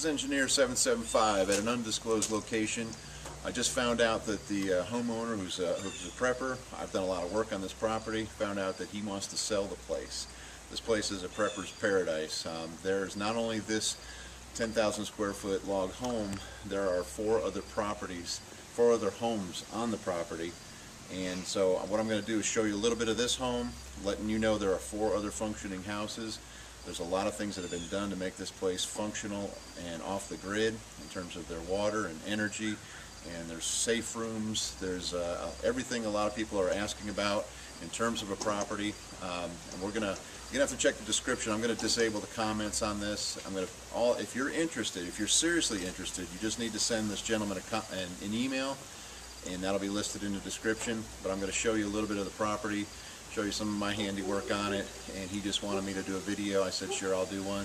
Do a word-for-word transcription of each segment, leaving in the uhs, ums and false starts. This is Engineer seven seven five at an undisclosed location. I just found out that the uh, homeowner, who's a, who's a prepper, I've done a lot of work on this property, found out that he wants to sell the place. This place is a prepper's paradise. Um, there's not only this ten thousand square foot log home, there are four other properties, four other homes on the property. And so what I'm going to do is show you a little bit of this home, letting you know there are four other functioning houses. There's a lot of things that have been done to make this place functional and off the grid in terms of their water and energy, and there's safe rooms. There's uh, everything a lot of people are asking about in terms of a property. Um, and we're gonna you're gonna have to check the description. I'm gonna disable the comments on this. I'm gonna all if you're interested, if you're seriously interested, you just need to send this gentleman a co an, an email, and that'll be listed in the description. But I'm gonna show you a little bit of the property, show you some of my handiwork on it, and he just wanted me to do a video. I said, sure, I'll do one.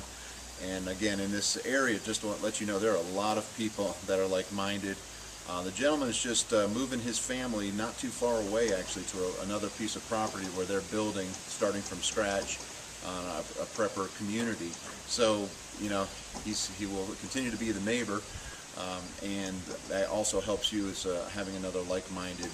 And again, in this area, just to let you know, there are a lot of people that are like-minded. Uh, the gentleman is just uh, moving his family not too far away, actually, to a, another piece of property where they're building, starting from scratch, on uh, a, a prepper community. So, you know, he's, he will continue to be the neighbor, um, and that also helps you as uh, having another like-minded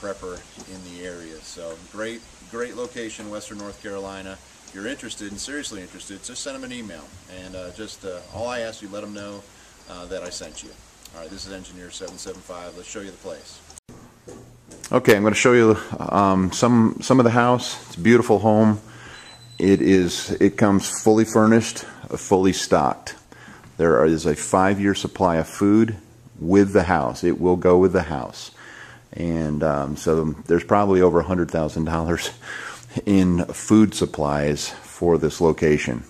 prepper in the area. So great, great location, Western North Carolina. If you're interested and seriously interested, just send them an email, and uh, just uh, all I ask you, let them know uh, that I sent you. All right, this is Engineer seven seven five. Let's show you the place. Okay, I'm going to show you um, some some of the house. It's a beautiful home. It is. It comes fully furnished, fully stocked. There is a five-year supply of food with the house. It will go with the house. And um, so there's probably over one hundred thousand dollars in food supplies for this location.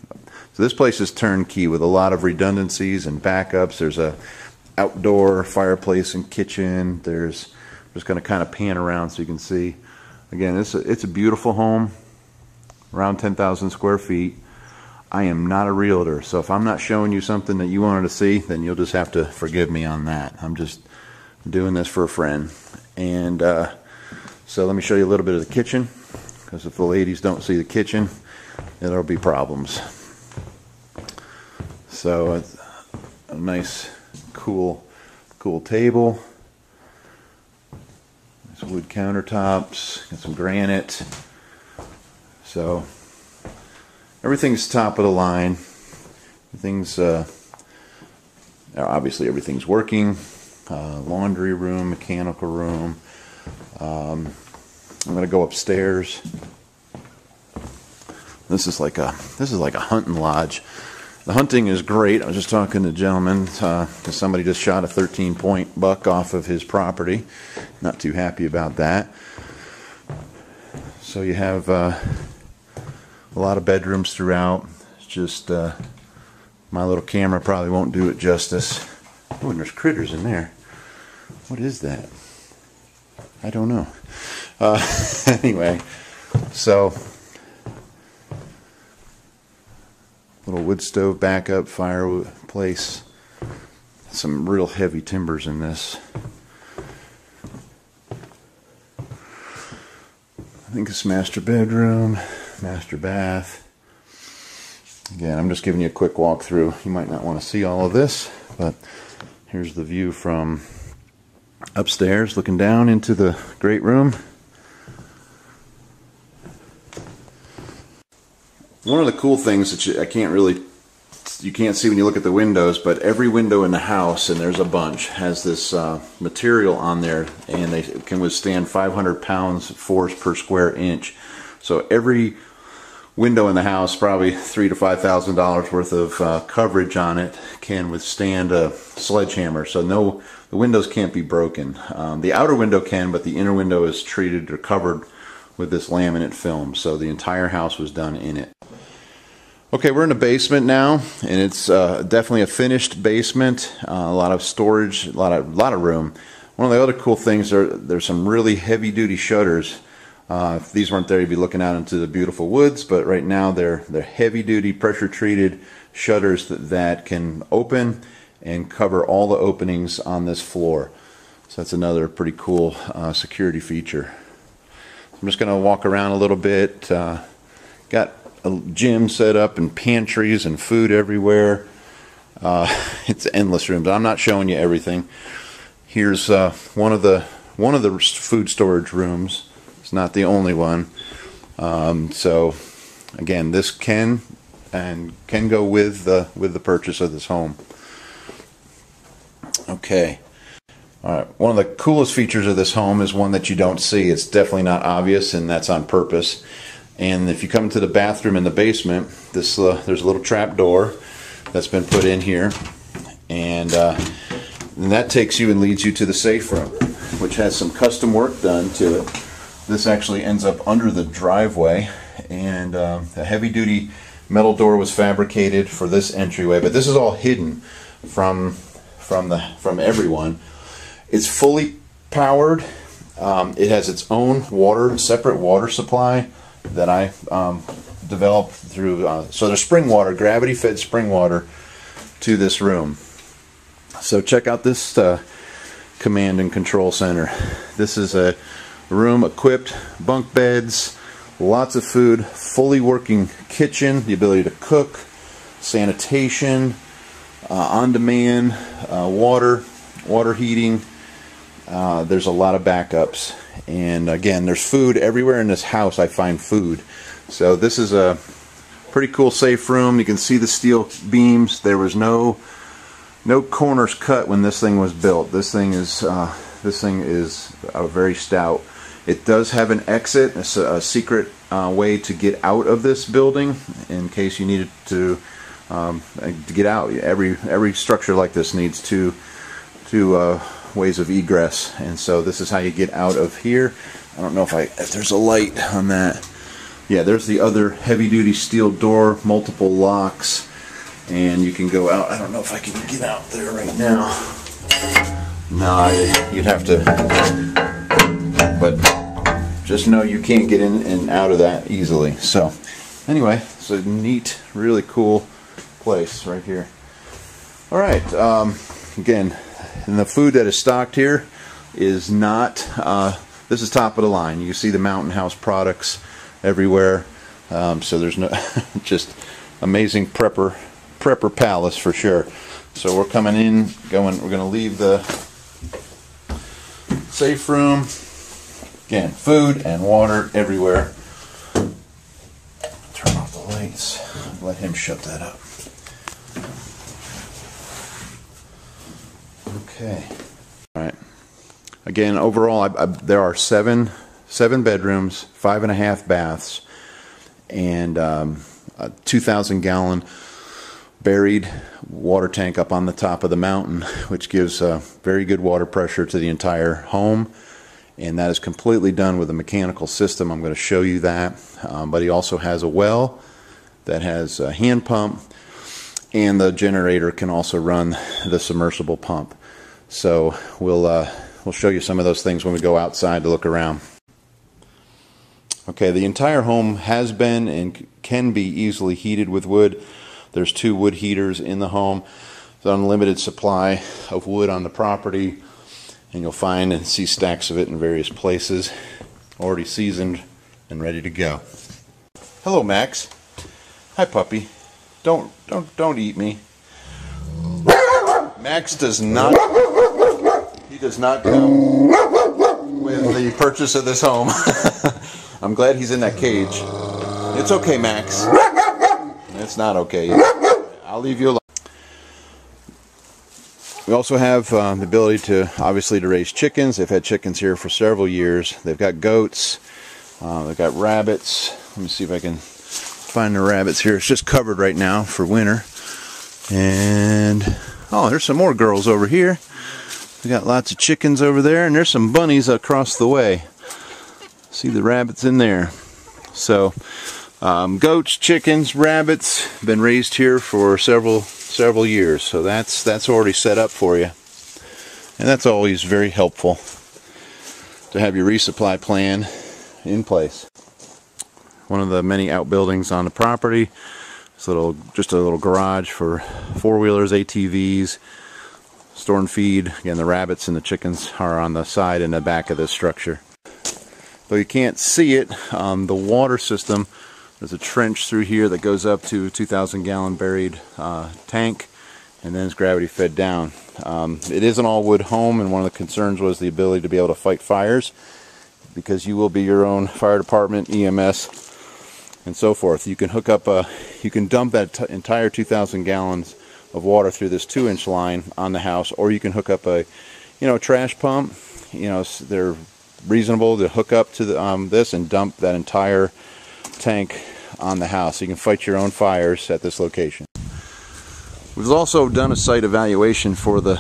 So this place is turnkey with a lot of redundancies and backups. There's a outdoor fireplace and kitchen. There's I'm just going to kind of pan around so you can see. Again, it's a, it's a beautiful home, around ten thousand square feet. I am not a realtor, so if I'm not showing you something that you wanted to see, then you'll just have to forgive me on that. I'm just doing this for a friend. And uh, so let me show you a little bit of the kitchen, because if the ladies don't see the kitchen, there'll be problems. So it's a nice cool cool table, nice wood countertops, got some granite. So everything's top of the line. Everything's uh, obviously everything's working. Uh, laundry room, mechanical room. Um, I'm gonna go upstairs. This is like a this is like a hunting lodge. The hunting is great. I was just talking to a gentleman. Uh, somebody just shot a thirteen point buck off of his property. Not too happy about that. So you have uh, a lot of bedrooms throughout. It's just uh, my little camera probably won't do it justice. Oh, and there's critters in there. What is that? I don't know. Uh, anyway, so little wood stove backup, fireplace. Some real heavy timbers in this. I think it's master bedroom, master bath. Again, I'm just giving you a quick walkthrough. You might not want to see all of this, but here's the view from upstairs, looking down into the great room. One of the cool things that you, I can't really, you can't see when you look at the windows, but every window in the house, and there's a bunch, has this uh, material on there, and they can withstand five hundred pounds force per square inch. So every window in the house, probably three to five thousand dollars worth of uh, coverage on it, can withstand a sledgehammer. So no, the windows can't be broken. Um, the outer window can, but the inner window is treated or covered with this laminate film. So the entire house was done in it. Okay, we're in the basement now, and it's uh, definitely a finished basement. Uh, a lot of storage, a lot of lot of room. One of the other cool things are there's some really heavy-duty shutters. Uh, if these weren't there, you'd be looking out into the beautiful woods, but right now they're, they're heavy-duty, pressure-treated shutters that, that can open and cover all the openings on this floor. So that's another pretty cool uh, security feature. I'm just going to walk around a little bit. Uh, got a gym set up and pantries and food everywhere. Uh, it's endless rooms. I'm not showing you everything. Here's uh, one of the one of the food storage rooms. It's not the only one. Um, so again, this can and can go with the with the purchase of this home. Okay. All right. One of the coolest features of this home is one that you don't see. It's definitely not obvious, and that's on purpose. And if you come to the bathroom in the basement, this uh, there's a little trap door that's been put in here, and, uh, and that takes you and leads you to the safe room, which has some custom work done to it. This actually ends up under the driveway, and uh, a heavy-duty metal door was fabricated for this entryway. But this is all hidden from from the from everyone. It's fully powered. Um, it has its own water, separate water supply that I um, developed through. Uh, so there's spring water, gravity-fed spring water to this room. So check out this uh, command and control center. This is a room equipped, bunk beds, lots of food, fully working kitchen, the ability to cook, sanitation, uh, on-demand, uh, water. water heating. Uh, there's a lot of backups, and again, there's food everywhere in this house. I find food. So this is a pretty cool safe room. You can see the steel beams. There was no no corners cut when this thing was built. This thing is uh, this thing is uh, very stout. It does have an exit. It's a, a secret uh, way to get out of this building in case you needed to um, to get out. Every every structure like this needs to. Two uh, ways of egress, and so this is how you get out of here. I don't know if I if there's a light on that. Yeah, there's the other heavy-duty steel door, multiple locks, and you can go out. I don't know if I can get out there right now. No, I, you'd have to, but just know you can't get in and out of that easily. So anyway, it's a neat, really cool place right here. All right, um, again. And the food that is stocked here is not, uh, this is top of the line. You see the Mountain House products everywhere. Um, so there's no, just amazing prepper, prepper palace for sure. So we're coming in, going, we're going to leave the safe room. Again, food and water everywhere. Turn off the lights. Let him shut that up. Okay. All right. Again, overall, I, I, there are seven, seven bedrooms, five and a half baths, and um, a two thousand gallon buried water tank up on the top of the mountain, which gives uh, very good water pressure to the entire home. And that is completely done with a mechanical system. I'm going to show you that. Um, but he also has a well that has a hand pump, and the generator can also run the submersible pump. So we'll uh, we'll show you some of those things when we go outside to look around. Okay, the entire home has been and can be easily heated with wood. There's two wood heaters in the home. There's unlimited supply of wood on the property, and you'll find and see stacks of it in various places, already seasoned and ready to go. Hello, Max. Hi, puppy. Don't don't don't eat me. Max does not. He does not come with the purchase of this home. I'm glad he's in that cage. It's okay, Max. It's not okay. I'll leave you alone. We also have um, the ability to, obviously, to raise chickens. They've had chickens here for several years. They've got goats. Uh, they've got rabbits. Let me see if I can find the rabbits here. It's just covered right now for winter. And oh, there's some more girls over here. We got lots of chickens over there, and there's some bunnies across the way. See the rabbits in there. So, um, goats, chickens, rabbits, been raised here for several several years. So that's that's already set up for you, and that's always very helpful to have your resupply plan in place. One of the many outbuildings on the property. It's a little, just a little garage for four wheelers, A T Vs. Store and feed. Again, the rabbits and the chickens are on the side and the back of this structure. Though you can't see it, um, the water system, there's a trench through here that goes up to a two thousand gallon buried uh, tank, and then it's gravity fed down. Um, it is an all-wood home, and one of the concerns was the ability to be able to fight fires, because you will be your own fire department, E M S, and so forth. You can hook up a, you can dump that t entire two thousand gallons of water through this two inch line on the house, or you can hook up a, you know, a trash pump. You know, they're reasonable to hook up to the, um, this and dump that entire tank on the house. You can fight your own fires at this location. We've also done a site evaluation for the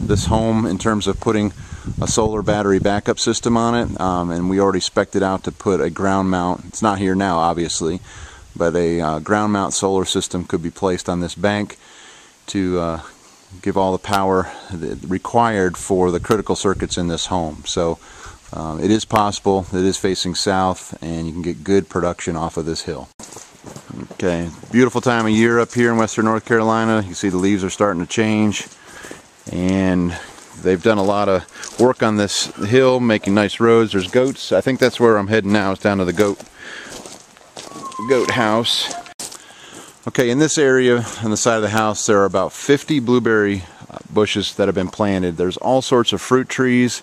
this home in terms of putting a solar battery backup system on it, um, and we already spec'd it out to put a ground mount. It's not here now, obviously, but a uh, ground mount solar system could be placed on this bank to uh, give all the power required for the critical circuits in this home. So um, it is possible. It is facing south, and you can get good production off of this hill. Okay, beautiful time of year up here in western North Carolina. You can see the leaves are starting to change, and they've done a lot of work on this hill, making nice roads. There's goats. I think that's where I'm heading now. It's down to the goat goat house. Okay, in this area on the side of the house there are about fifty blueberry bushes that have been planted. There's all sorts of fruit trees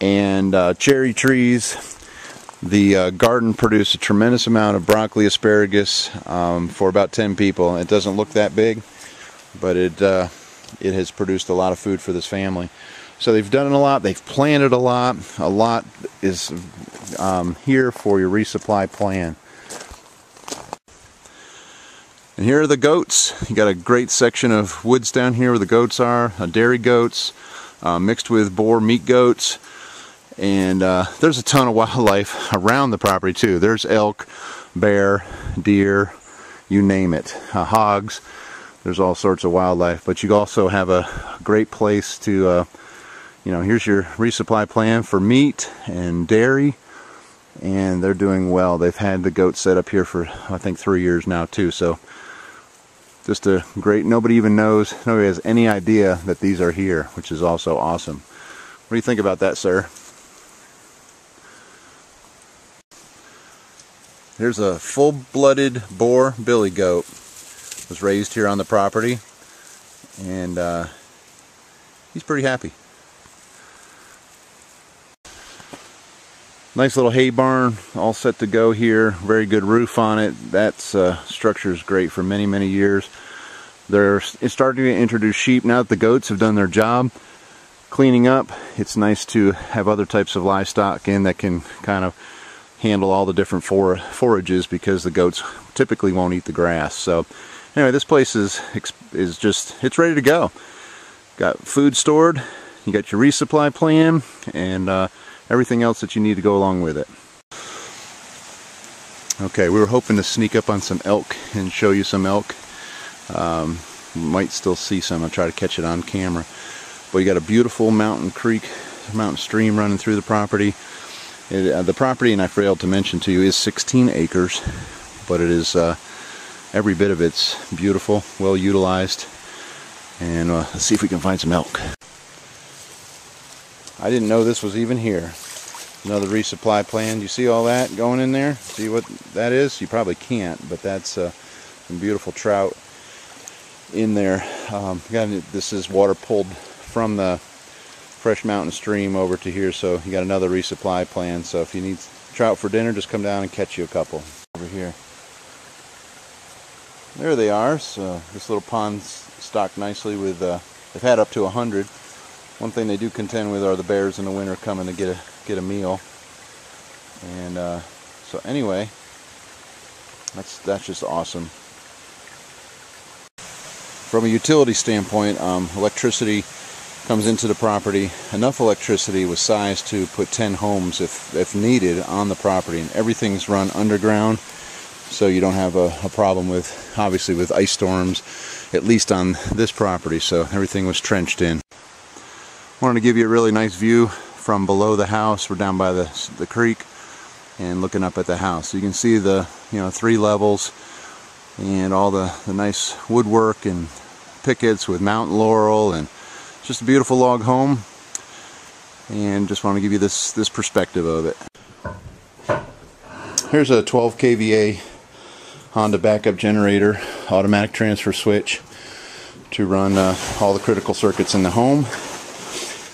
and uh, cherry trees. The uh, garden produced a tremendous amount of broccoli, asparagus um, for about ten people. It doesn't look that big, but it uh, it has produced a lot of food for this family. So they've done a lot. They've planted a lot. A lot is um, here for your resupply plan. And here are the goats. You got a great section of woods down here where the goats are. Uh, dairy goats uh, mixed with boar meat goats. And uh, there's a ton of wildlife around the property too. There's elk, bear, deer, you name it, uh, hogs. There's all sorts of wildlife, but you also have a great place to, uh, you know, here's your resupply plan for meat and dairy, and they're doing well. They've had the goats set up here for, I think, three years now too, so just a great, nobody even knows, nobody has any idea that these are here, which is also awesome. What do you think about that, sir? Here's a full-blooded boar billy goat. Was raised here on the property, and uh, he's pretty happy. Nice little hay barn, all set to go here. Very good roof on it. That uh, structure is great for many, many years. They're starting to introduce sheep now that the goats have done their job cleaning up. It's nice to have other types of livestock in that can kind of handle all the different for forages, because the goats typically won't eat the grass. So anyway, this place is is just, it's ready to go. Got food stored, you got your resupply plan, and uh, everything else that you need to go along with it. Okay, we were hoping to sneak up on some elk and show you some elk. Um, might still see some. I'll try to catch it on camera. But you got a beautiful mountain creek, mountain stream running through the property. It, uh, the property, and I failed to mention to you, is sixteen acres, but it is, uh, every bit of it's beautiful, well utilized, and uh, let's see if we can find some elk. I didn't know this was even here. Another resupply plan. You see all that going in there? See what that is? You probably can't, but that's uh, some beautiful trout in there. Um, this is water pulled from the fresh mountain stream over to here, so you got another resupply plan. So if you need trout for dinner, just come down and catch you a couple over here. There they are. So this little pond's stocked nicely with uh, they've had up to a hundred. One thing they do contend with are the bears in the winter coming to get a get a meal, and uh, so anyway, that's that's just awesome. From a utility standpoint, um, electricity comes into the property. Enough electricity was sized to put ten homes if, if needed on the property, and everything's run underground, so you don't have a, a problem with, obviously, with ice storms, at least on this property. So everything was trenched in. Wanted to give you a really nice view from below the house. We're down by the, the creek and looking up at the house. So you can see the, you know, three levels and all the, the nice woodwork and pickets with mountain laurel, and just a beautiful log home, and just want to give you this this perspective of it. Here's a twelve K V A Honda backup generator, automatic transfer switch. to run uh, all the critical circuits in the home.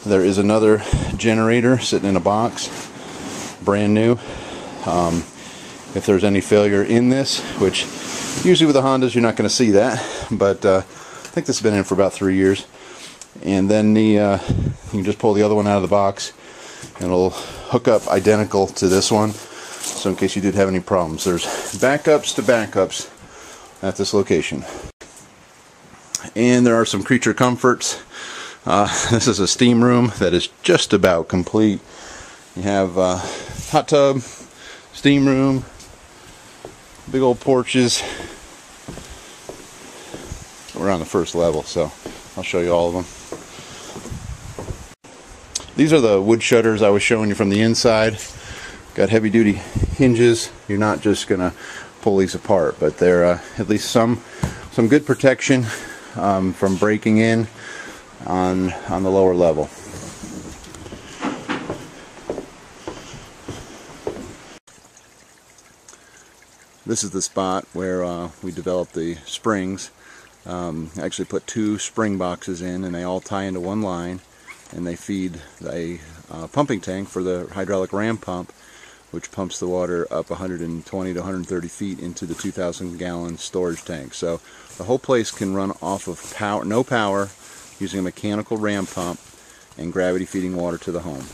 There is another generator sitting in a box, brand new. Um, if there's any failure in this, which usually with the Hondas you're not going to see that, but uh, I think this has been in for about three years. And then the uh, you can just pull the other one out of the box, and it'll hook up identical to this one. So in case you did have any problems, there's backups to backups at this location. And there are some creature comforts. Uh, this is a steam room that is just about complete. You have uh, hot tub, steam room, big old porches. We're on the first level, so I'll show you all of them. These are the wood shutters I was showing you from the inside. Got heavy duty hinges. You're not just gonna pull these apart, but they're uh, at least some some good protection um, from breaking in on on the lower level. This is the spot where uh, we developed the springs. Um, I actually put two spring boxes in, and they all tie into one line, and they feed a uh, pumping tank for the hydraulic RAM pump, which pumps the water up one hundred twenty to one hundred thirty feet into the two thousand gallon storage tank. So the whole place can run off of power, no power, using a mechanical RAM pump and gravity feeding water to the home.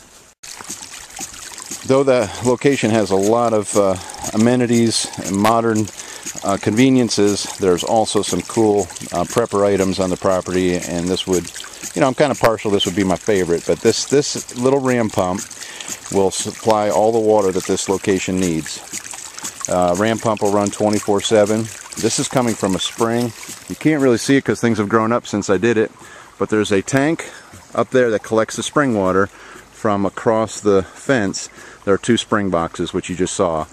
Though the location has a lot of uh, amenities and modern Uh, conveniences, there's also some cool uh, prepper items on the property, and this would, you know, I'm kind of partial, this would be my favorite, but this this little RAM pump will supply all the water that this location needs. Uh, RAM pump will run twenty-four seven. This is coming from a spring. You can't really see it because things have grown up since I did it, but there's a tank up there that collects the spring water from across the fence. There are two spring boxes, which you just saw.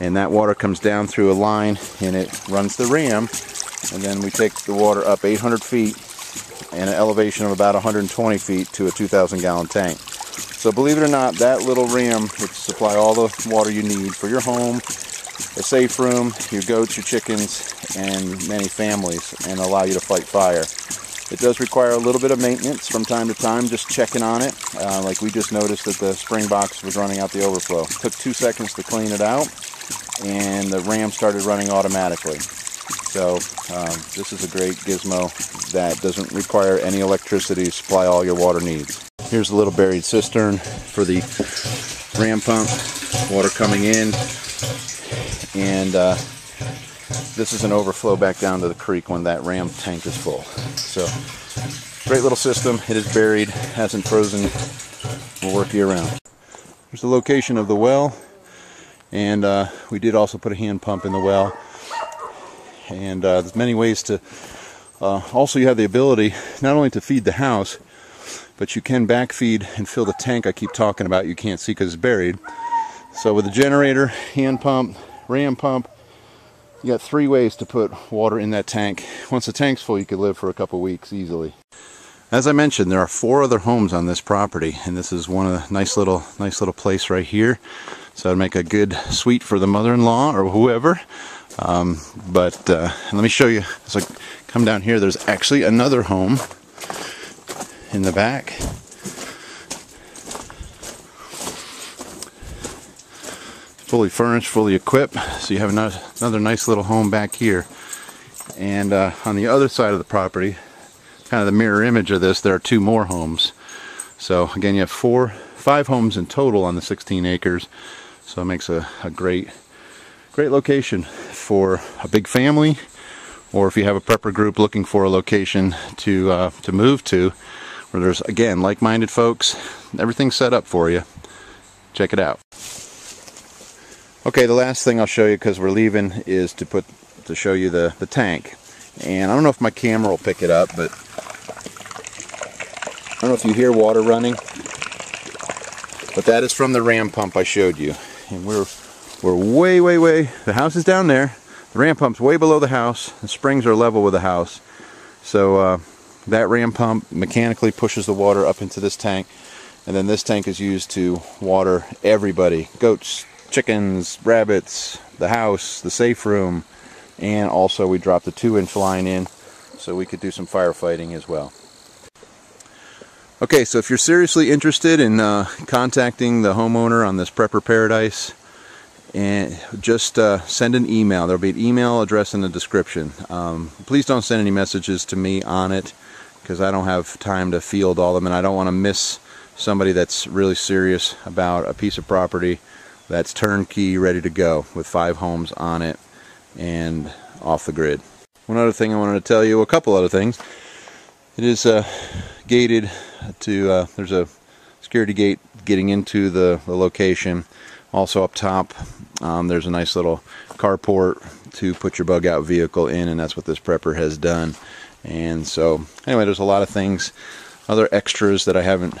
And that water comes down through a line, and it runs the RAM, and then we take the water up eight hundred feet and an elevation of about one hundred twenty feet to a two thousand gallon tank. So believe it or not, that little RAM would supply all the water you need for your home, a safe room, your goats, your chickens, and many families, and allow you to fight fire. It does require a little bit of maintenance from time to time, just checking on it. Uh, like we just noticed that the spring box was running out the overflow. Took two seconds to clean it out, and the RAM started running automatically. So um, this is a great gizmo that doesn't require any electricity to supply all your water needs. Here's a little buried cistern for the RAM pump, water coming in, and uh, this is an overflow back down to the creek when that RAM tank is full. So great little system. It is buried, hasn't frozen, will work year round. Here's the location of the well. And uh, we did also put a hand pump in the well. And uh, there's many ways to, uh, also you have the ability not only to feed the house, but you can back feed and fill the tank I keep talking about you can't see because it's buried. So with a generator, hand pump, RAM pump, you got three ways to put water in that tank. Once the tank's full, you could live for a couple weeks easily. As I mentioned, there are four other homes on this property, and this is one of the nice little, nice little place right here. So I'd make a good suite for the mother-in-law or whoever. Um, but uh, let me show you. As I come down here, there's actually another home in the back. Fully furnished, fully equipped. So you have another nice little home back here. And uh, on the other side of the property, kind of the mirror image of this, there are two more homes. So again, you have four, five homes in total on the sixteen acres. So it makes a, a great, great location for a big family, or if you have a prepper group looking for a location to uh, to move to, where there's again like-minded folks. Everything's set up for you. Check it out. Okay, the last thing I'll show you because we're leaving is to put to show you the the tank. And I don't know if my camera will pick it up, but I don't know if you hear water running. But that is from the RAM pump I showed you. And we're we're way, way, way, the house is down there. The RAM pump's way below the house. The springs are level with the house. So uh, that RAM pump mechanically pushes the water up into this tank. And then this tank is used to water everybody. Goats, chickens, rabbits, the house, the safe room. And also we drop the two inch line in so we could do some firefighting as well. Okay, so if you're seriously interested in uh, contacting the homeowner on this Prepper Paradise, and just uh, send an email. There'll be an email address in the description. Um, please don't send any messages to me on it, because I don't have time to field all of them, and I don't want to miss somebody that's really serious about a piece of property that's turnkey, ready to go, with five homes on it and off the grid. One other thing I wanted to tell you, a couple other things. It is uh, gated to, uh, there's a security gate getting into the, the location. Also up top, um, there's a nice little carport to put your bug out vehicle in, and that's what this Prepper has done. And so, anyway, there's a lot of things, other extras that I haven't,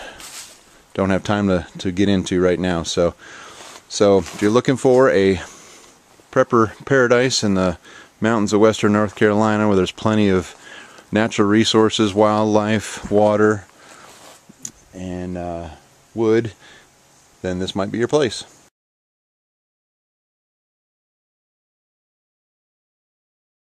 don't have time to, to get into right now. So, so if you're looking for a Prepper Paradise in the mountains of western North Carolina, where there's plenty of natural resources, wildlife, water, and uh, wood, then this might be your place.